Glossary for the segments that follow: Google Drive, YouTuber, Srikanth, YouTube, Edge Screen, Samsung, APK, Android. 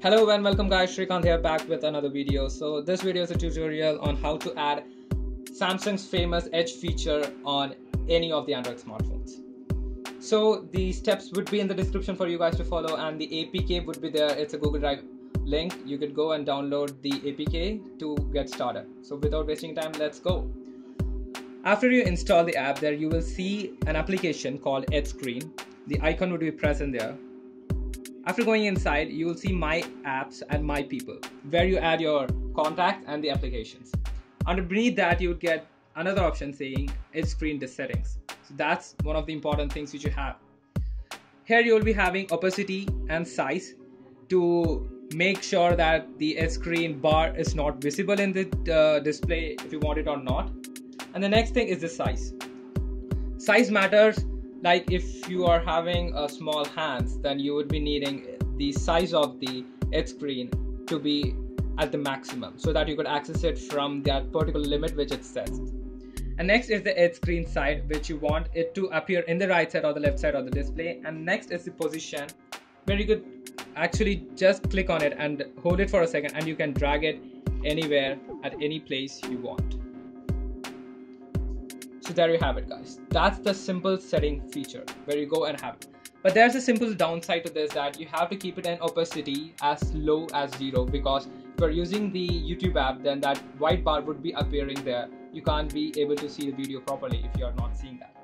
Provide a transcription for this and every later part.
Hello and welcome guys, Srikanth here back with another video. So this video is a tutorial on how to add Samsung's famous Edge feature on any of the Android smartphones. So the steps would be in the description for you guys to follow, and the APK would be there. It's a Google Drive link. You could go and download the APK to get started. So without wasting time, let's go. After you install the app, there you will see an application called Edge Screen. The icon would be present there. After going inside, you will see My Apps and My People, where you add your contacts and the applications. Underneath that, you would get another option saying Edge Screen Settings. So that's one of the important things which you have. Here you will be having opacity and size to make sure that the Edge Screen bar is not visible in the display, if you want it or not. And the next thing is the size. Size matters. Like if you are having small hands, then you would be needing the size of the Edge Screen to be at the maximum so that you could access it from that particular limit which it sets. And next is the Edge Screen side, which you want it to appear in the right side or the left side of the display. And next is the position, where you could actually just click on it and hold it for a second, and you can drag it anywhere at any place you want. So there you have it guys, that's the simple setting feature where you go and have it. But there's a simple downside to this, that you have to keep it in opacity as low as 0, because if you're using the YouTube app, then that white bar would be appearing there. You can't be able to see the video properly if you're not seeing that.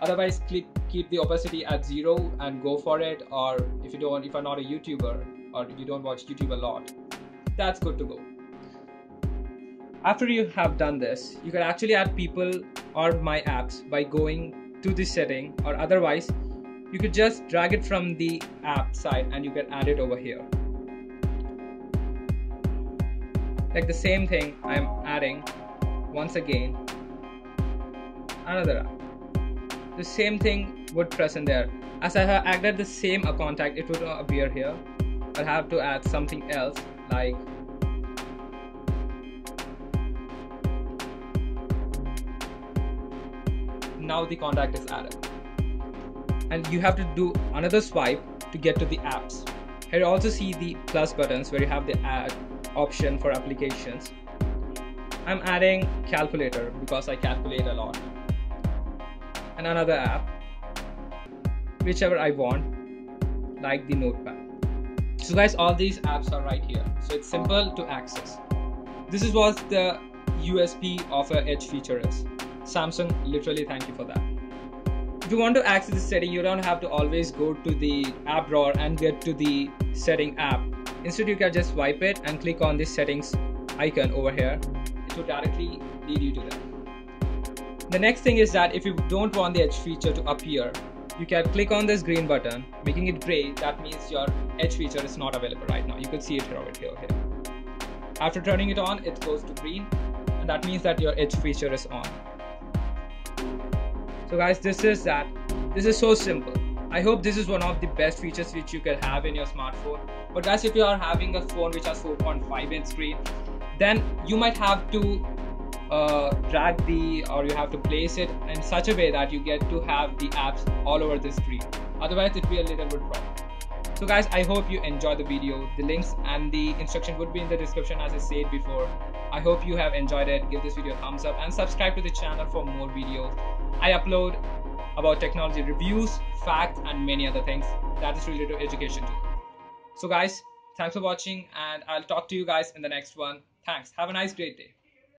Otherwise, keep the opacity at 0 and go for it. Or if you're not a YouTuber or you don't watch YouTube a lot, that's good to go. After you have done this, you can actually add people or My Apps by going to the setting, or otherwise you could just drag it from the app side and you can add it over here. Like the same thing, I am adding once again another app. The same thing would present there. As I have added the same contact, it would not appear here. I'll have to add something else, like now the contact is added, and you have to do another swipe to get to the apps. Here you also see the plus buttons where you have the add option for applications. I'm adding calculator because I calculate a lot, and another app whichever I want, like the notepad. So guys, all these apps are right here, so it's simple to access. This is what the USP of an Edge feature is. Samsung, literally thank you for that. If you want to access the setting, you don't have to always go to the app drawer and get to the setting app. Instead, you can just swipe it and click on the settings icon over here. It will directly lead you to that. The next thing is that if you don't want the Edge feature to appear, you can click on this green button, making it gray. That means your Edge feature is not available right now. You can see it here, over here. After turning it on, it goes to green, and that means that your Edge feature is on. So guys, this is so simple. I hope this is one of the best features which you can have in your smartphone. But guys, if you are having a phone which has 4.5-inch screen, then you might have to drag the, or you have to place it in such a way that you get to have the apps all over the screen. Otherwise, it'd be a little bit problem. So guys, I hope you enjoyed the video. The links and the instruction would be in the description, as I said before. I hope you have enjoyed it. Give this video a thumbs up and subscribe to the channel for more videos. I upload about technology reviews, facts, and many other things that is related to education too. So guys, thanks for watching, and I'll talk to you guys in the next one. Thanks. Have a nice great day.